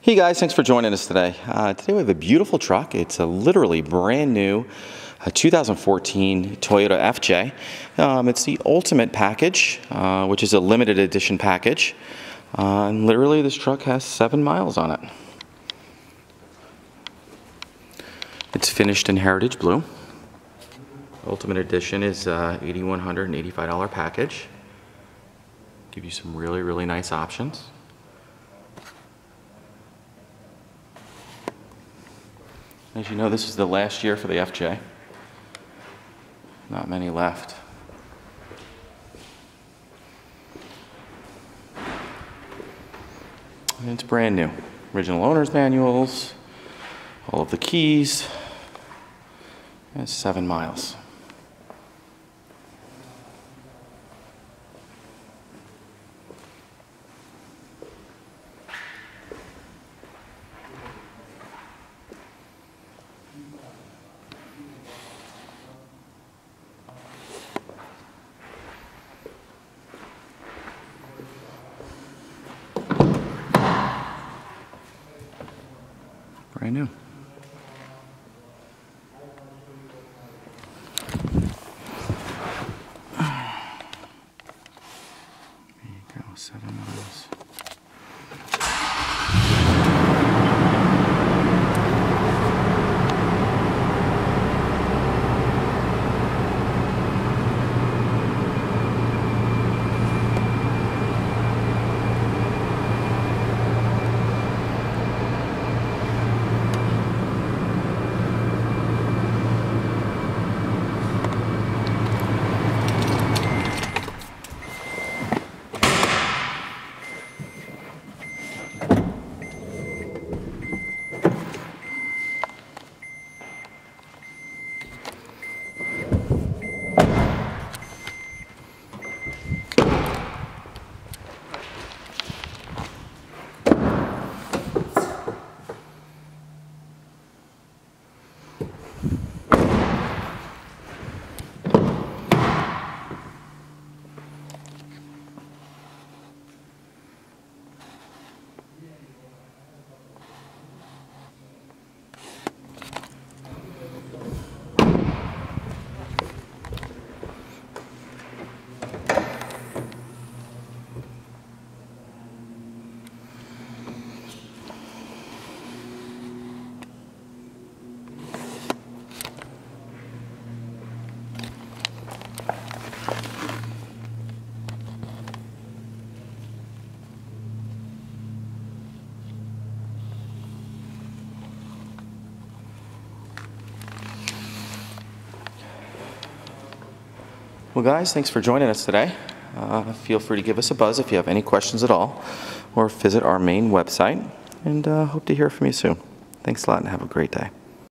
Hey guys, thanks for joining us today. Today we have a beautiful truck. It's a literally brand new 2014 Toyota FJ. It's the Ultimate Package, which is a limited edition package. And literally this truck has 7 miles on it. It's finished in Heritage Blue. Ultimate Edition is $8,185 package. Give you some really, really nice options. As you know, this is the last year for the FJ. Not many left. And it's brand new. Original owner's manuals, all of the keys, and it's 7 miles. Brand new. There you go, 7 miles. Well guys, thanks for joining us today. Feel free to give us a buzz if you have any questions at all, or visit our main website, and hope to hear from you soon. Thanks a lot and have a great day.